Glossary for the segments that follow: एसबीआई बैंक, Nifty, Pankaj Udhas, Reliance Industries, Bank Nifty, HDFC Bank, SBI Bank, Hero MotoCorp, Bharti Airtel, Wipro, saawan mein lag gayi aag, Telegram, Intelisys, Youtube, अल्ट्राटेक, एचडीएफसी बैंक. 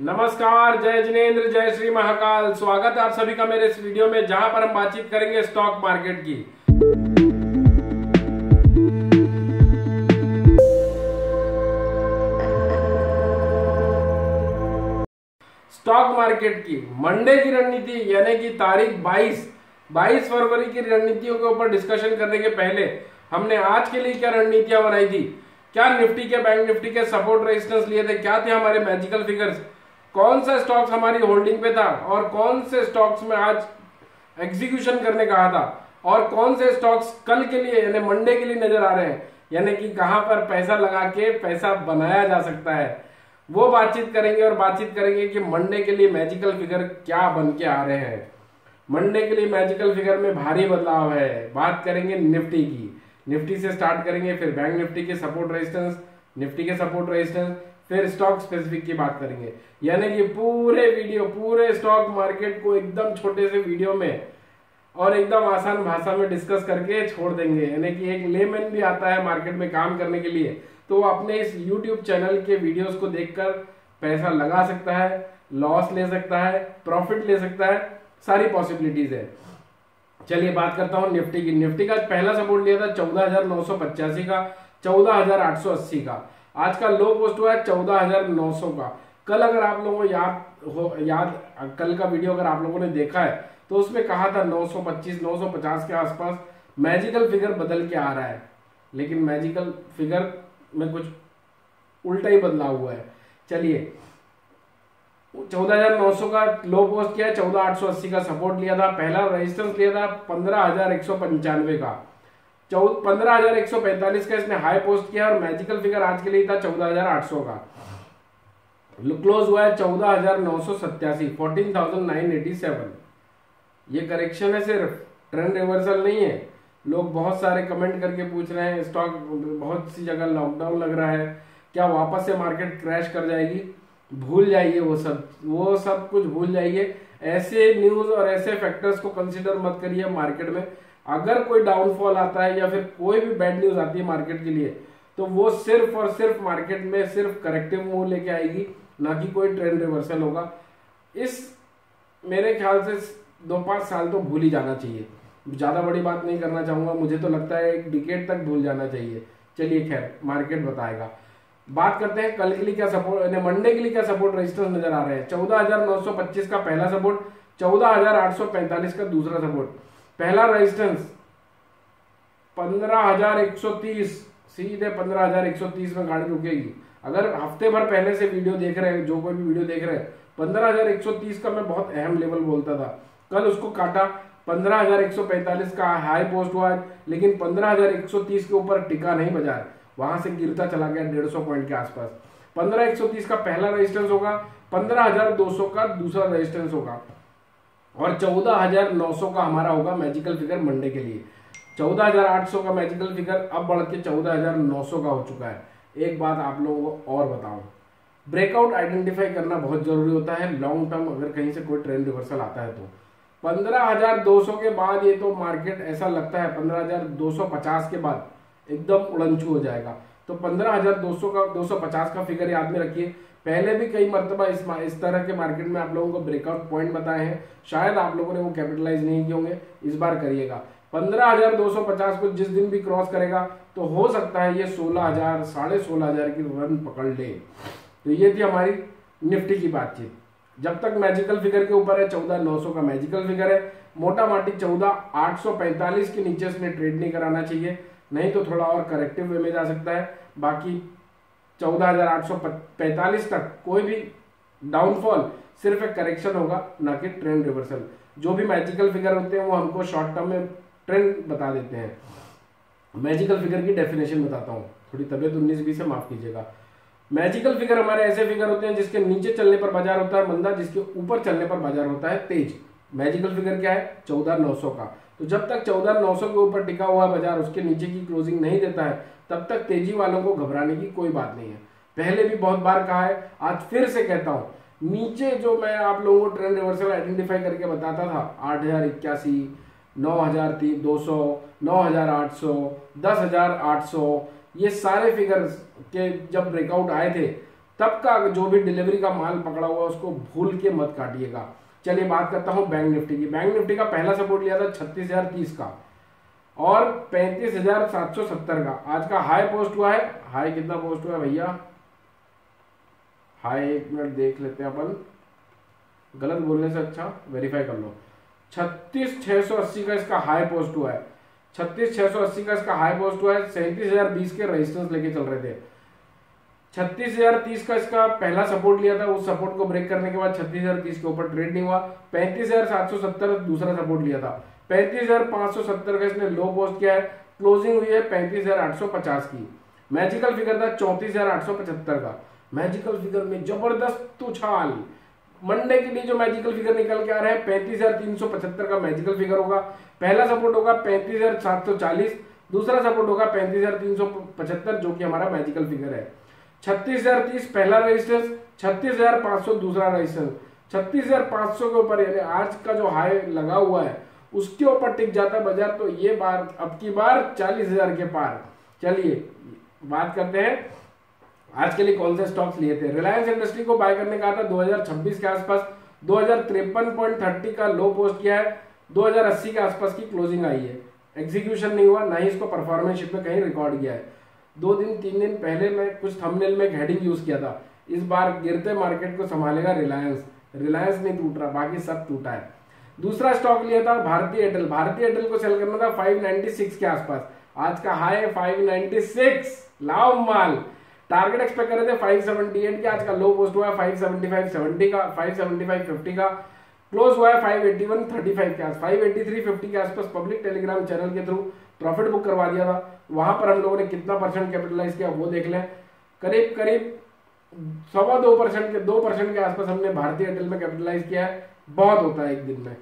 नमस्कार, जय जिनेन्द्र, जय श्री महाकाल। स्वागत है आप सभी का मेरे इस वीडियो में, जहां पर हम बातचीत करेंगे स्टॉक मार्केट की। स्टॉक मार्केट की मंडे की रणनीति यानी कि तारीख 22 फरवरी की रणनीतियों के ऊपर डिस्कशन करने के पहले हमने आज के लिए क्या रणनीतियां बनाई थी, क्या निफ्टी के बैंक निफ्टी के सपोर्ट रेजिस्टेंस लिए थे, क्या थे हमारे मैजिकल फिगर्स, कौन सा स्टॉक्स हमारी होल्डिंग पे था और कौन से स्टॉक्स में आज एग्जीक्यूशन करने कहा था और कौन से स्टॉक्स कल के लिए यानी मंडे के लिए नजर आ रहे हैं, यानी कि कहां पर पैसा लगा के पैसा बनाया जा सकता है, वो बातचीत करेंगे। और बातचीत करेंगे कि मंडे के लिए मैजिकल फिगर क्या बन के आ रहे हैं, मंडे के लिए मैजिकल फिगर में भारी बदलाव है। बात करेंगे निफ्टी की, निफ्टी से स्टार्ट करेंगे, फिर बैंक निफ्टी के सपोर्ट रेजिस्टेंस, निफ्टी के सपोर्ट रेजिस्टेंस, फिर स्टॉक स्पेसिफिक की बात करेंगे। यानी कि पूरे वीडियो, पूरे स्टॉक मार्केट को एकदम छोटे से वीडियो में और एकदम आसान भाषा में डिस्कस करके छोड़ देंगे। यानी कि एक लेमैन भी आता है मार्केट में काम करने के लिए, तो वो अपने इस यूट्यूब चैनल के वीडियोज को देखकर पैसा लगा सकता है, लॉस ले सकता है, प्रॉफिट ले सकता है, सारी पॉसिबिलिटीज है। चलिए बात करता हूँ निफ्टी की। निफ्टी का पहला सपोर्ट लिया था 14,985 का, 14,880 का। आज का लो पोस्ट हुआ है 14,900 का। कल अगर आप लोगों को याद कल का वीडियो अगर आप लोगों ने देखा है तो उसमें कहा था 925 950 के आसपास मैजिकल फिगर बदल के आ रहा है, लेकिन मैजिकल फिगर में कुछ उल्टा ही बदलाव हुआ है। चलिए 14,900 का लो पोस्ट किया, 14,880 का सपोर्ट लिया था, पहला रेजिस्टेंस लिया था 15,195 का, 15,145 का इसने हाई पोस्ट किया और मैजिकल फिगर आज के लिए था 14,800 का। क्लोज हुआ है 14,987, 14,987। ये करेक्शन है सिर्फ, ट्रेंड रिवर्सल नहीं है। लोग बहुत सारे कमेंट करके पूछ रहे हैं स्टॉक बहुत सी जगह लॉकडाउन लग रहा है, क्या वापस से मार्केट क्रैश कर जाएगी? भूल जाइए वो सब कुछ भूल जाइए। ऐसे न्यूज और ऐसे फैक्टर्स को कंसीडर मत करिए मार्केट में। अगर कोई डाउनफॉल आता है या फिर कोई भी बैड न्यूज आती है मार्केट के लिए, तो वो सिर्फ और सिर्फ मार्केट में सिर्फ करेक्टिव मूव लेके आएगी, ना कि कोई ट्रेंड रिवर्सल होगा। इस मेरे ख्याल से 2-5 साल तो भूल ही जाना चाहिए, ज्यादा बड़ी बात नहीं करना चाहूंगा। मुझे तो लगता है 1 डिकेड तक भूल जाना चाहिए। चलिए खैर, मार्केट बताएगा। बात करते हैं कल के लिए क्या सपोर्ट, मंडे के लिए क्या सपोर्ट रेजिस्टेंस नजर आ रहे हैं। 14,925 का पहला सपोर्ट, 14,845 का दूसरा सपोर्ट, पहला रेजिस्टेंस 15,130, सीधे 15,130 में गाड़ी रुकेगी। अगर हफ्ते भर पहले से वीडियो देख रहे हैं, जो कोई भी वीडियो देख रहे हैं, 15,130 का मैं बहुत अहम लेवल बोलता था। कल उसको काटा, 15,145 का हाई पोस्ट हुआ, लेकिन 15,130 के ऊपर टिका नहीं बजा है, वहां से गिरता चला गया 150 पॉइंट के आसपास। 15,130 का पहला रेजिस्टेंस होगा, 15,200 का दूसरा रेजिस्टेंस होगा और 14,900 का हमारा होगा मैजिकल फिगर मंडे के लिए। 14,800 का मैजिकल फिगर अब बढ़ के 14,900 का हो चुका है। एक बात आप लोगों को और बताऊं, ब्रेकआउट आइडेंटिफाई करना बहुत जरूरी होता है लॉन्ग टर्म। अगर कहीं से कोई ट्रेंड रिवर्सल आता है तो 15,200 के बाद ये तो मार्केट ऐसा लगता है 15,250 के बाद एकदम उड़नछू हो जाएगा। तो 15,200 का 250 का फिगर याद में रखिए। पहले भी कई मरतबा इस तरह के मार्केट में आप लोगों को ब्रेकआउट पॉइंट बताए हैं, शायद आप लोगों ने वो कैपिटलाइज नहीं किए होंगे। इस बार करिएगा। 15,250 को जिस दिन भी क्रॉस करेगा तो हो सकता है ये 16,000 साढ़े 16,000 की रन पकड़ ले। तो ये थी हमारी निफ्टी की बातचीत। जब तक मैजिकल फिगर के ऊपर है, 14,900 का मैजिकल फिगर है, मोटा माटी 14,845 के नीचे इसमें ट्रेड नहीं कराना चाहिए, नहीं तो थोड़ा और करेक्टिव वे में जा सकता है। बाकी 14,845 तक कोई भी डाउनफॉल सिर्फ एक करेक्शन होगा, ना कि ट्रेंड रिवर्सल। जो भी मैजिकल फिगर होते हैं वो हमको शॉर्ट टर्म में ट्रेंड बता देते हैं। मैजिकल फिगर की डेफिनेशन बताता हूँ, थोड़ी तबीयत 19-20 से माफ कीजिएगा। मैजिकल फिगर हमारे ऐसे फिगर होते हैं जिसके नीचे चलने पर बाजार होता है मंदा, जिसके ऊपर चलने पर बाजार होता है तेज। मैजिकल फिगर क्या है? 14,900 का। तो जब तक 14,900 के ऊपर टिका हुआ बाजार उसके नीचे की क्लोजिंग नहीं देता है, तब तक तेजी वालों को घबराने की कोई बात नहीं है। पहले भी बहुत बार कहा है, आज फिर से कहता हूं, नीचे जो मैं आप लोगों को ट्रेंड रिवर्सल आइडेंटिफाई करके बताता था, 8,081, 9,200, 9,800, 10,800, ये सारे फिगर्स के जब ब्रेकआउट आए थे तब का जो भी डिलीवरी का माल पकड़ा हुआ उसको भूल के मत काटिएगा। चलिए बात करता हूं बैंक निफ्टी की। बैंक निफ्टी का पहला सपोर्ट लिया था 36,030 का और 35,770 का। आज का हाई पोस्ट हुआ है, हाई कितना पोस्ट हुआ है भैया, हाई एक मिनट देख लेते हैं अपन, गलत बोलने से अच्छा वेरीफाई कर लो। 36,680 का इसका हाई पोस्ट हुआ है, 36,680 का इसका हाई पोस्ट हुआ है। 37,020 के रेजिस्टेंस लेके चल रहे थे। 36,030 का इसका पहला सपोर्ट लिया था, उस सपोर्ट को ब्रेक करने के बाद 36,030 के ऊपर ट्रेड नहीं हुआ। 35,770 दूसरा सपोर्ट लिया था, 35,570 का इसने लो पोस्ट किया है। क्लोजिंग हुई है 35,850 की। मैजिकल फिगर था 34,875 का। मैजिकल फिगर में जबरदस्त उछाल, मंडे के लिए जो मैजिकल फिगर निकल के आ रहा है 35,375 का मैजिकल फिगर होगा। पहला सपोर्ट होगा 35,740, दूसरा सपोर्ट होगा 35,375 जो कि हमारा मैजिकल फिगर है। 36,030 पहला रेजिस्टेंस, 36,500 दूसरा रेजिस्टेंस। 36,500 के ऊपर यानी आज का जो हाई लगा हुआ है उसके ऊपर टिक जाता है बाजार तो ये बार अब की बार 40,000 के पार। चलिए बात करते हैं आज के लिए कौन से स्टॉक्स लिए थे। रिलायंस इंडस्ट्री को बाय करने का था 2026 के आसपास, 2053.30 का लो पोस्ट किया है, 2080 के आसपास की क्लोजिंग आई है। एग्जीक्यूशन नहीं हुआ, ना ही इसको परफॉर्मेंस शीट में कहीं रिकॉर्ड किया है। 2 दिन 3 दिन पहले मैं कुछ थंबनेल में एक हेडिंग यूज किया था, इस बार गिरते मार्केट को संभालेगा रिलायंस। रिलायंस नहीं टूट रहा, बाकी सब टूटा है। दूसरा स्टॉक लिया था भारती एयरटेल। भारती एयरटेल को सेल करना था 596 के आसपास, आज का हाई है 596। लाओ माल, टारगेट एक्सपेक्ट कर रहे थे 578 के, आज का लो पोस्ट हुआ है 575.70 का, 575.50 का, क्लोज हुआ है 581.35 के आस, 583.50 के आसपास। पब्लिक टेलीग्राम चैनल के थ्रू प्रॉफिट बुक करवा दिया था, वहां पर हम लोगों ने कितना परसेंट कैपिटलाइज किया वो देख लें। करीब करीब 2.25% के 2% के आसपास हमने भारतीय एयरटेल में कैपिटलाइज किया है, बहुत होता है एक दिन में।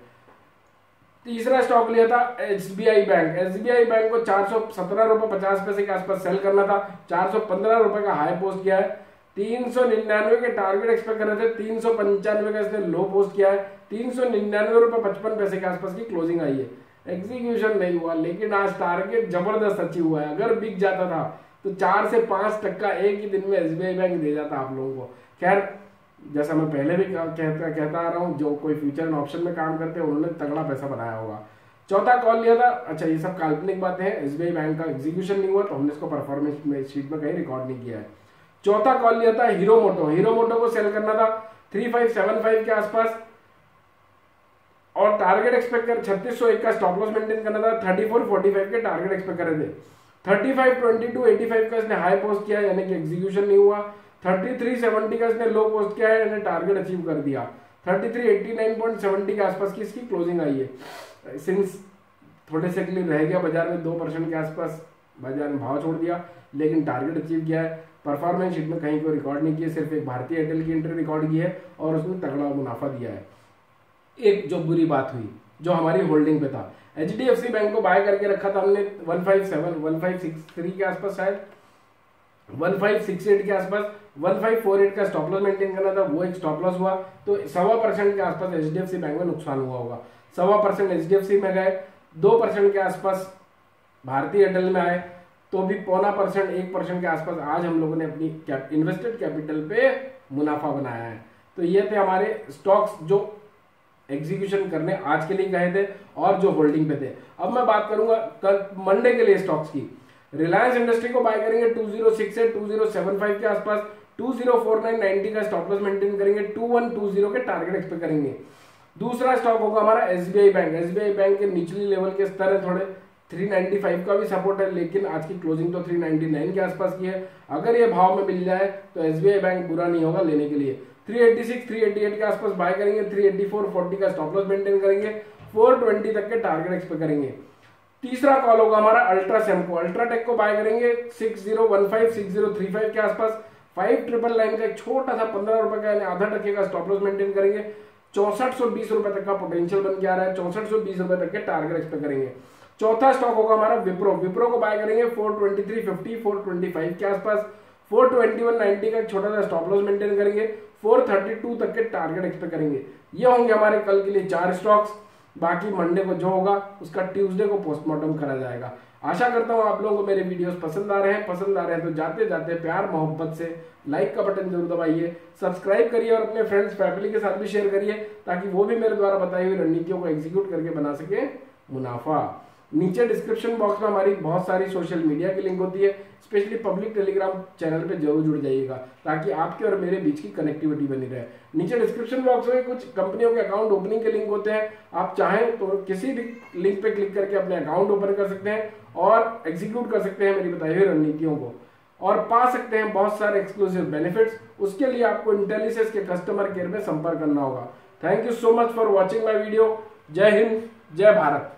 तीसरा स्टॉक लिया था एसबीआई बैंक। एसबीआई बैंक को 417.50 रुपए के आसपास सेल करना था, 415 रुपए का हाई पोस्ट किया है। 399 के टारगेट एक्सपेक्ट कर रहे थे, 395 का इसने लो पोस्ट किया है। 399.55 रुपए के आसपास की क्लोजिंग आई है। एग्जीक्यूशन नहीं हुआ लेकिन आज टारगेट जबरदस्त अचीव हुआ है। अगर बिक जाता था तो 4 से 5 टक्का एक ही दिन में एसबीआई बैंक दे जाता आप लोगों को। खैर जैसा मैं पहले भी कहता आ रहा हूँ, जो कोई फ्यूचर एंड ऑप्शन में काम करते हैं उन्होंने तगड़ा पैसा बनाया होगा। चौथा कॉल लिया था, अच्छा ये सब काल्पनिक बातें हैं, एसबीआई बैंक का एग्जीक्यूशन नहीं हुआ तो हमने इसको परफॉर्मेंस शीट में कहीं रिकॉर्ड नहीं किया है। चौथा कॉल लिया था हीरो मोटो। हीरो मोटो को सेल करना था 3575 के आसपास और टारगेट एक्सपेक्ट कर 3601 का स्टॉप लॉस मेंटेन करना था। 3445 के टारगेट एक्सपेक्ट कर रहे थे। 352285 का इसने हाई पोस्ट किया यानी कि एग्जीक्यूशन नहीं हुआ। 3370 का इसने लो पोस्ट किया है यानी टारगेट अचीव कर दिया। 3389.70 के आसपास की इसकी क्लोजिंग आई है। सिंस थोड़े से क्लियर रह गया बाजार में, 2% के आसपास बाजार ने भाव छोड़ दिया लेकिन टारगेट अचीव किया है। परफॉर्मेंस शीट में कहीं कोई रिकॉर्ड नहीं किया, सिर्फ एक भारतीय एयरटेल की एंट्री रिकॉर्ड की है और उसमें तगड़ा मुनाफा दिया है। एक जो बुरी बात हुई जो हमारी होल्डिंग पे था, एचडीएफसी बैंक को बाय करके रखा था हमने 157 के आसपास, शायद 1568 के आसपास। 1548 का स्टॉप लॉस मेंटेन करना था, वो एक स्टॉप लॉस हुआ तो 1.25% के आसपास एचडीएफसी बैंक में नुकसान हुआ होगा। 1.25% एचडीएफसी में गए, 2% के आसपास भारतीय एयरटेल में आए, तो भी 0.25% 1% के आसपास आज हम लोगों ने अपनी इन्वेस्टेड कैपिटल पे मुनाफा बनाया है। तो ये थे हमारे स्टॉक्स जो एग्जीक्यूशन करने आज के लिए गए थे और जो होल्डिंग पे थे। अब मैं बात करूंगा कल मंडे के लिए स्टॉक्स की। रिलायंस इंडस्ट्री को बाय करेंगे 206 से 2075 के आसपास, 2049.90 का स्टॉप लॉस मेंटेन करेंगे, 2120 के टारगेट एक्सपेक्ट करेंगे। दूसरा स्टॉक होगा हमारा एसबीआई बैंक। एसबीआई बैंक के निचली लेवल के स्तर है थोड़े, 395 का भी सपोर्ट है लेकिन आज की क्लोजिंग तो 399 के आसपास की है। अगर ये भाव में मिल जाए तो एसबीआई बैंक बुरा नहीं होगा लेने के लिए। 386 388 के आसपास बाय करेंगे, 384.40 का स्टॉप लॉस मेंटेन करेंगे, 420 तक के टारगेट एक्सपेक्ट करेंगे। तीसरा कॉल होगा हमारा अल्ट्राटेक को बाय करेंगे 6015 6035 के आसपास, 5999 का एक छोटा सा 15 रुपए का यानी आधा टक्के का स्टॉप लॉस मेंटेन करेंगे। 6420 रुपए तक का पोटेंशियल बन के आ रहा है, 6420 रुपए तक के टारगेट एक्सपेक्ट करेंगे। चौथा स्टॉक होगा हमारा विप्रो। विप्रो को बाय करेंगे 423.50 425 के आसपास, 421.90 का एक छोटा सा स्टॉप लॉस मेंटेन करेंगे, 432 तक के टारगेट एक्सपेक्ट करेंगे। ये होंगे हमारे कल के लिए 4 स्टॉक्स। बाकी मंडे को जो होगा उसका ट्यूसडे को पोस्टमार्टम करा जाएगा। आशा करता हूँ आप लोगों को मेरे वीडियोस पसंद आ रहे हैं तो जाते जाते प्यार मोहब्बत से लाइक का बटन जरूर दबाइए, सब्सक्राइब करिए और अपने फ्रेंड्स फैमिली के साथ भी शेयर करिए ताकि वो भी मेरे द्वारा बताई हुई रणनीतियों को एग्जीक्यूट करके बना सके मुनाफा। नीचे डिस्क्रिप्शन बॉक्स में हमारी बहुत सारी सोशल मीडिया की लिंक होती है, स्पेशली पब्लिक टेलीग्राम चैनल पे जरूर जुड़ जाइएगा ताकि आपके और मेरे बीच की कनेक्टिविटी बनी रहे। नीचे डिस्क्रिप्शन बॉक्स में कुछ कंपनियों के अकाउंट ओपनिंग के लिंक होते हैं, आप चाहें तो किसी भी लिंक पे क्लिक करके अपने अकाउंट ओपन कर सकते हैं और एग्जीक्यूट कर सकते हैं मेरी बताई हुई रणनीतियों को और पा सकते हैं बहुत सारे एक्सक्लूसिव बेनिफिट्स। उसके लिए आपको इंटेलिसिस के कस्टमर केयर में संपर्क करना होगा। Thank you so much for watching my video. जय हिंद, जय भारत।